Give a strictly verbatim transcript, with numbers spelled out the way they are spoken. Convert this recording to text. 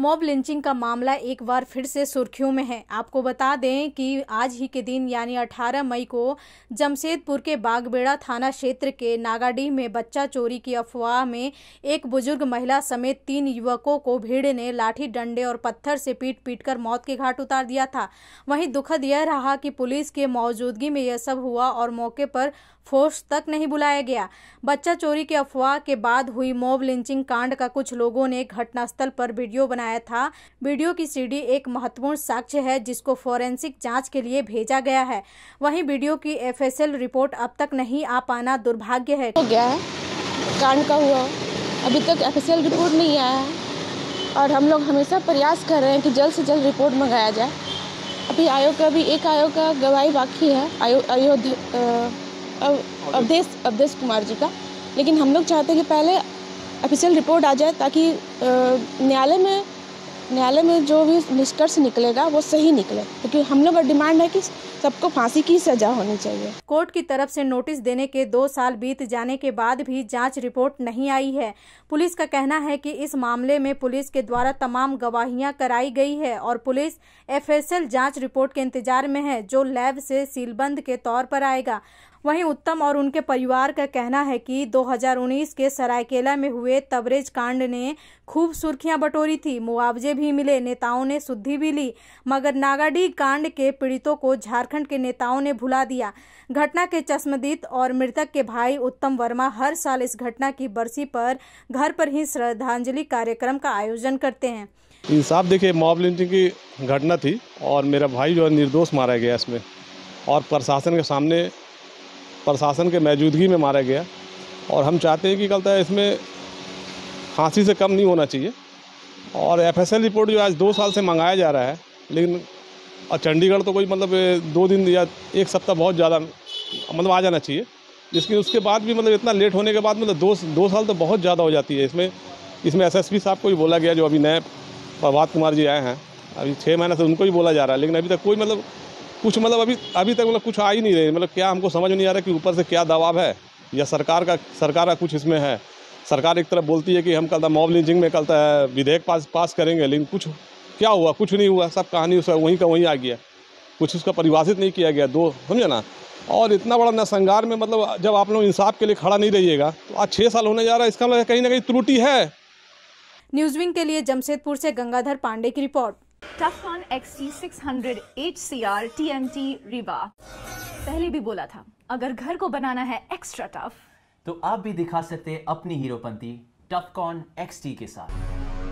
Mob lynching का मामला एक बार फिर से सुर्खियों में है। आपको बता दें कि आज ही के दिन यानी अठारह मई को जमशेदपुर के बागबेड़ा थाना क्षेत्र के नागाडीह में बच्चा चोरी की अफवाह में एक बुजुर्ग महिला समेत तीन युवकों को भीड़ ने लाठी, डंडे और पत्थर से पीट पीटकर मौत के घाट उतार दिया था। वहीं दुखद यह रहा कि पुलिस के मौजूदगी में यह सब हुआ और मौके पर फोर्स तक नहीं बुलाया गया। बच्चा चोरी की अफवाह के बाद हुई मॉब लिंचिंग कांड का कुछ लोगों ने घटनास्थल पर वीडियो बनाया था। वीडियो की सीडी एक महत्वपूर्ण साक्ष्य है जिसको फोरेंसिक जांच के लिए भेजा गया है। वहीं वीडियो की एफ एस एल रिपोर्ट अब तक नहीं आ पाना दुर्भाग्य है। हो गया है कांड का हुआ, अभी तक एफ एस एल रिपोर्ट नहीं आया है और हम लोग हमेशा प्रयास कर रहे हैं कि जल्द से जल्द रिपोर्ट मंगाया जाए। अभी आयोग का भी एक आयोग का गवाही बाकी है, अवधेश अवधेश कुमार जी का, लेकिन हम लोग चाहते हैं कि पहले ऑफिशियल रिपोर्ट आ जाए ताकि न्यायालय में न्यायालय में जो भी निष्कर्ष निकलेगा वो सही निकले, क्योंकि हम लोग का डिमांड है कि सबको फांसी की सजा होनी चाहिए। कोर्ट की तरफ से नोटिस देने के दो साल बीत जाने के बाद भी जांच रिपोर्ट नहीं आई है। पुलिस का कहना है कि इस मामले में पुलिस के द्वारा तमाम गवाहियां कराई गई है और पुलिस एफ एस एल जांच रिपोर्ट के इंतजार में है जो लैब से सीलबंद के तौर पर आएगा। वहीं उत्तम और उनके परिवार का कहना है कि दो हज़ार उन्नीस के सरायकेला में हुए तबरेज कांड ने खूब सुर्खियां बटोरी थी। मुआवजे भी मिले, नेताओं ने सुधि भी ली, मगर नागाडीह कांड के पीड़ितों को झारखंड के नेताओं ने भुला दिया। घटना के चश्मदीद और मृतक के भाई उत्तम वर्मा हर साल इस घटना की बरसी पर घर पर ही श्रद्धांजलि कार्यक्रम का आयोजन करते हैं। इंसाफ देखिए, मॉब लिंचिंग की घटना थी और मेरा भाई जो निर्दोष मारा गया इसमें, और प्रशासन के सामने प्रशासन के मौजूदगी में मारा गया, और हम चाहते हैं कि गलता है इसमें फांसी से कम नहीं होना चाहिए। और एफ एस एल रिपोर्ट जो आज दो साल से मंगाया जा रहा है, लेकिन और चंडीगढ़ तो कोई मतलब दो दिन या एक सप्ताह बहुत ज़्यादा मतलब आ जाना चाहिए, लेकिन उसके बाद भी मतलब इतना लेट होने के बाद मतलब दो दो साल तो बहुत ज़्यादा हो जाती है। इसमें इसमें एस एस पी साहब को भी बोला गया, जो अभी नए प्रभात कुमार जी आए हैं, अभी छः महीने से उनको भी बोला जा रहा है, लेकिन अभी तक कोई मतलब कुछ मतलब अभी अभी तक मतलब कुछ आ ही नहीं रही। मतलब क्या हमको समझ नहीं आ रहा कि ऊपर से क्या दबाव है या सरकार का सरकार का कुछ इसमें है। सरकार एक तरफ बोलती है कि हम कल मॉब लिंचिंग में कल विधेयक पास पास करेंगे, लेकिन कुछ क्या हुआ, कुछ नहीं हुआ, सब कहानी उसका वहीं का वहीं आ गया, कुछ उसका परिभाषित नहीं किया गया, दो समझे ना। और इतना बड़ा नसंगार में मतलब जब आप लोग इंसाफ के लिए खड़ा नहीं रहिएगा तो आज छः साल होने जा रहा है, इसका मतलब कहीं ना कहीं त्रुटि है। न्यूज़ विंग के लिए जमशेदपुर से गंगाधर पांडे की रिपोर्ट। टफन XT six hundred H C R T M T rebar, पहले भी बोला था अगर घर को बनाना है एक्स्ट्रा टफ तो आप भी दिखा सकते हैं अपनी हीरोपंती टफकॉन एक्सटी के साथ।